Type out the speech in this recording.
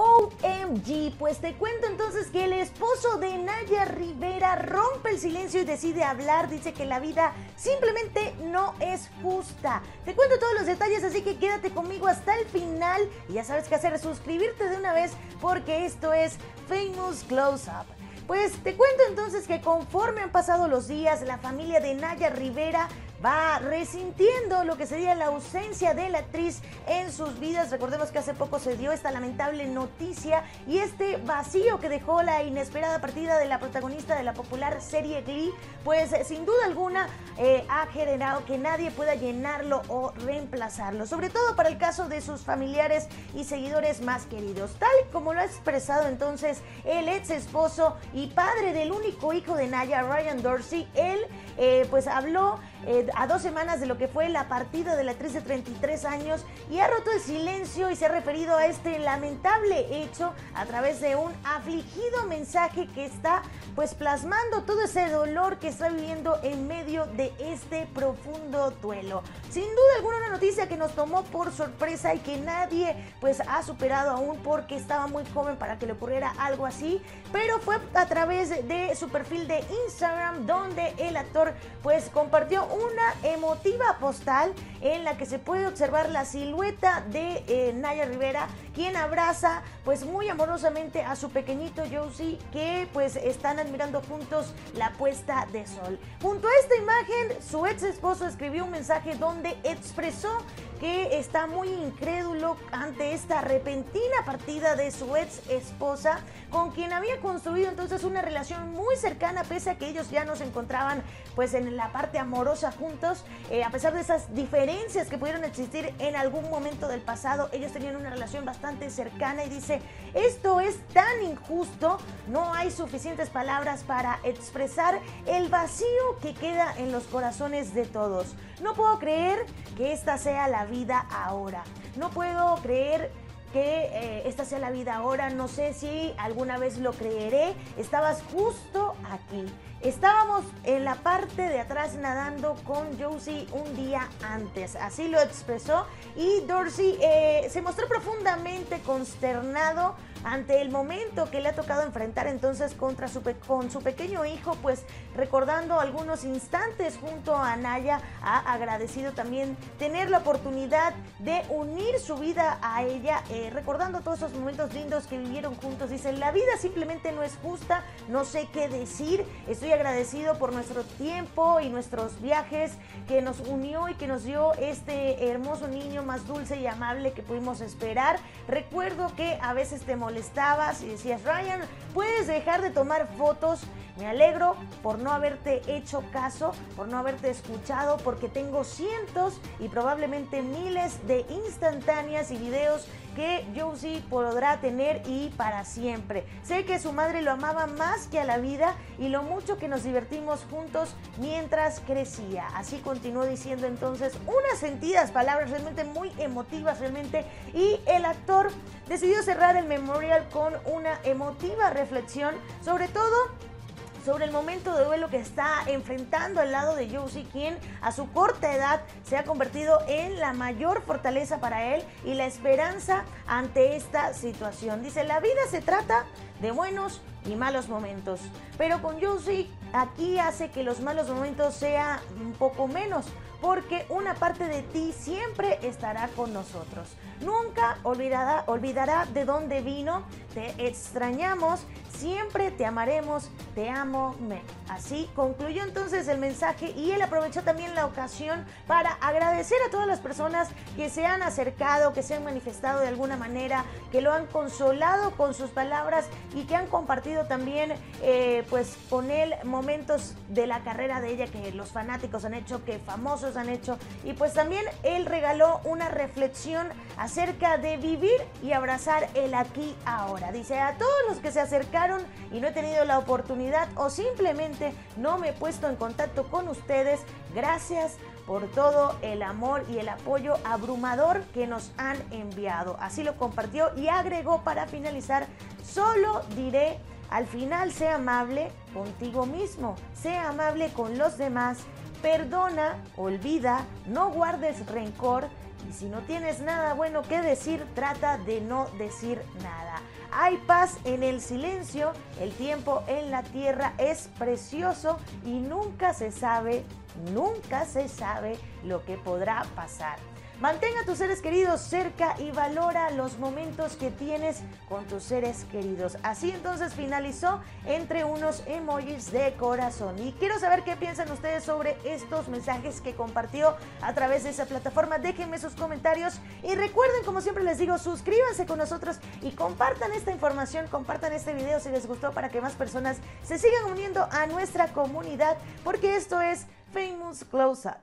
OMG, pues te cuento entonces que el esposo de Naya Rivera rompe el silencio y decide hablar. Dice que la vida simplemente no es justa. Te cuento todos los detalles, así que quédate conmigo hasta el final. Y ya sabes qué hacer, suscribirte de una vez, porque esto es Famous Close Up. Pues te cuento entonces que conforme han pasado los días, la familia de Naya Rivera va resintiendo lo que sería la ausencia de la actriz en sus vidas. Recordemos que hace poco se dio esta lamentable noticia y este vacío que dejó la inesperada partida de la protagonista de la popular serie Glee, pues sin duda alguna ha generado que nadie pueda llenarlo o reemplazarlo, sobre todo para el caso de sus familiares y seguidores más queridos. Tal como lo ha expresado entonces el ex esposo y padre del único hijo de Naya, Ryan Dorsey, él pues habló a 2 semanas de lo que fue la partida de la actriz de 33 años y ha roto el silencio y se ha referido a este lamentable hecho a través de un afligido mensaje que está pues plasmando todo ese dolor que está viviendo en medio de este profundo duelo. Sin duda alguna una noticia que nos tomó por sorpresa y que nadie pues ha superado aún, porque estaba muy joven para que le ocurriera algo así, pero fue a través de su perfil de Instagram donde el actor pues compartió una emotiva postal en la que se puede observar la silueta de Naya Rivera, quien abraza pues muy amorosamente a su pequeñito Josie, que pues están admirando juntos la puesta de sol. Junto a esta imagen, su ex esposo escribió un mensaje donde expresó que está muy incrédulo ante esta repentina partida de su ex esposa, con quien había construido entonces una relación muy cercana, pese a que ellos ya no se encontraban pues en la parte amorosa juntos. A pesar de esas diferencias que pudieron existir en algún momento del pasado, ellos tenían una relación bastante cercana y dice: esto es tan injusto, no hay suficientes palabras para expresar el vacío que queda en los corazones de todos. No puedo creer que esta sea la vida ahora. No puedo creer que esta sea la vida ahora. No sé si alguna vez lo creeré. Estabas justo aquí. Estábamos en la parte de atrás nadando con Josie un día antes, así lo expresó, y Dorsey se mostró profundamente consternado ante el momento que le ha tocado enfrentar entonces con su pequeño hijo, pues recordando algunos instantes junto a Naya. Ha agradecido también tener la oportunidad de unir su vida a ella, recordando todos esos momentos lindos que vivieron juntos. Dice: la vida simplemente no es justa, no sé qué decir, estoy agradecido por nuestro tiempo y nuestros viajes que nos unió y que nos dio este hermoso niño más dulce y amable que pudimos esperar. Recuerdo que a veces te molestabas y decías: Ryan, ¿puedes dejar de tomar fotos? Me alegro por no haberte hecho caso, por no haberte escuchado, porque tengo cientos y probablemente miles de instantáneas y videos que Josie podrá tener y para siempre. Sé que su madre lo amaba más que a la vida y lo mucho que nos divertimos juntos mientras crecía. Así continuó diciendo entonces unas sentidas palabras realmente muy emotivas realmente, y el actor decidió cerrar el memorial con una emotiva reflexión, sobre todo sobre el momento de duelo que está enfrentando al lado de Josie, quien a su corta edad se ha convertido en la mayor fortaleza para él y la esperanza ante esta situación. Dice: la vida se trata de buenos y malos momentos, pero con Josie aquí hace que los malos momentos sean un poco menos, porque una parte de ti siempre estará con nosotros. Nunca olvidará de dónde vino, te extrañamos, siempre te amaremos, te amo, me. Así concluyó entonces el mensaje, y él aprovechó también la ocasión para agradecer a todas las personas que se han acercado, que se han manifestado de alguna manera, que lo han consolado con sus palabras y que han compartido también pues con él momentos de la carrera de ella que los fanáticos han hecho, que famosos han hecho. Y pues también él regaló una reflexión acerca de vivir y abrazar el aquí ahora. Dice: a todos los que se acercaron y no he tenido la oportunidad o simplemente no me he puesto en contacto con ustedes, gracias por todo el amor y el apoyo abrumador que nos han enviado. Así lo compartió y agregó para finalizar: solo diré al final, sé amable contigo mismo, sé amable con los demás, Perdona, olvida, no guardes rencor y si no tienes nada bueno que decir, trata de no decir nada. Hay paz en el silencio, el tiempo en la tierra es precioso y nunca se sabe lo que podrá pasar. Mantén a tus seres queridos cerca y valora los momentos que tienes con tus seres queridos. Así entonces finalizó entre unos emojis de corazón. Y quiero saber qué piensan ustedes sobre estos mensajes que compartió a través de esa plataforma. Déjenme sus comentarios y recuerden, como siempre les digo, suscríbanse con nosotros y compartan esta información, compartan este video si les gustó para que más personas se sigan uniendo a nuestra comunidad, porque esto es Famous Close Up.